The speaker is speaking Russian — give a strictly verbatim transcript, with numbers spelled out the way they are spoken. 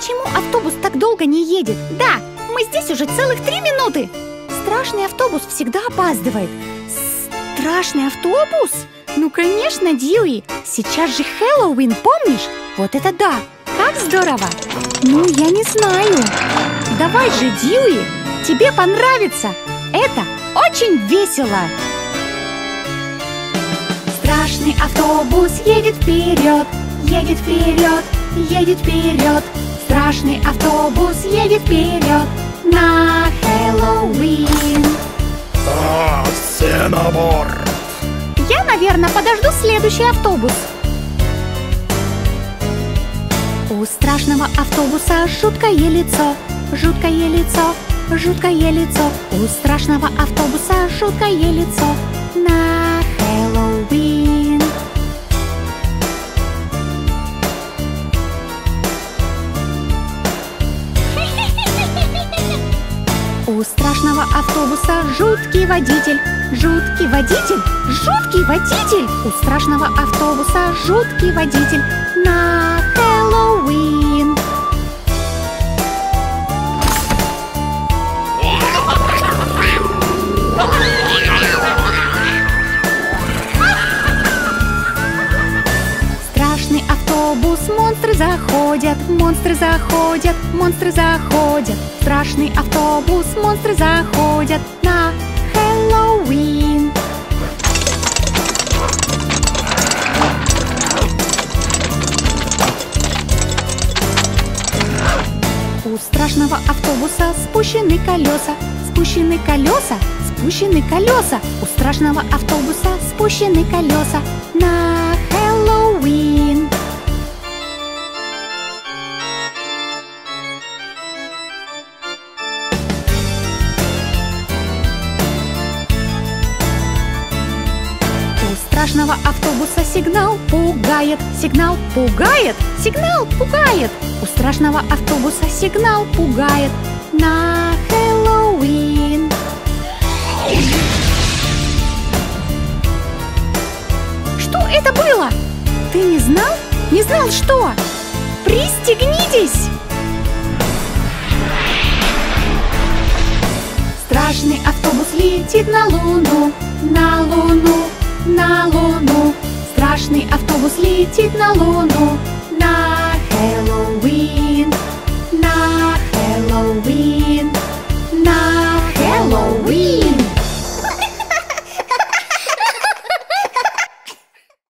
Почему автобус так долго не едет? Да, мы здесь уже целых три минуты. Страшный автобус всегда опаздывает. Страшный автобус? Ну, конечно, Дьюи. Сейчас же Хэллоуин, помнишь? Вот это да! Как здорово! Ну, я не знаю. Давай же, Дьюи, тебе понравится. Это очень весело. Страшный автобус едет вперед, едет вперед, едет вперед. Страшный автобус едет вперед на Хэллоуин. А, сенобор! Я, наверное, подожду следующий автобус. У страшного автобуса жуткое лицо, жуткое лицо, жуткое лицо. У страшного автобуса жуткое лицо на Хэллоуин. У страшного автобуса жуткий водитель, жуткий водитель, жуткий водитель. У страшного автобуса жуткий водитель на Хэллоуин. Страшный автобус, монстры заходят, монстры заходят, монстры заходят. Страшный автобус, монстры заходят на Хэллоуин. У страшного автобуса спущены колеса, спущены колеса, спущены колеса. У страшного автобуса спущены колеса на Хэллоуин. У страшного автобуса сигнал пугает, сигнал пугает, сигнал пугает. У страшного автобуса сигнал пугает на Хэллоуин. Что это было? Ты не знал? Не знал что? Пристегнитесь! Страшный автобус летит на Луну, на Луну, на Луну. Страшный автобус летит на Луну.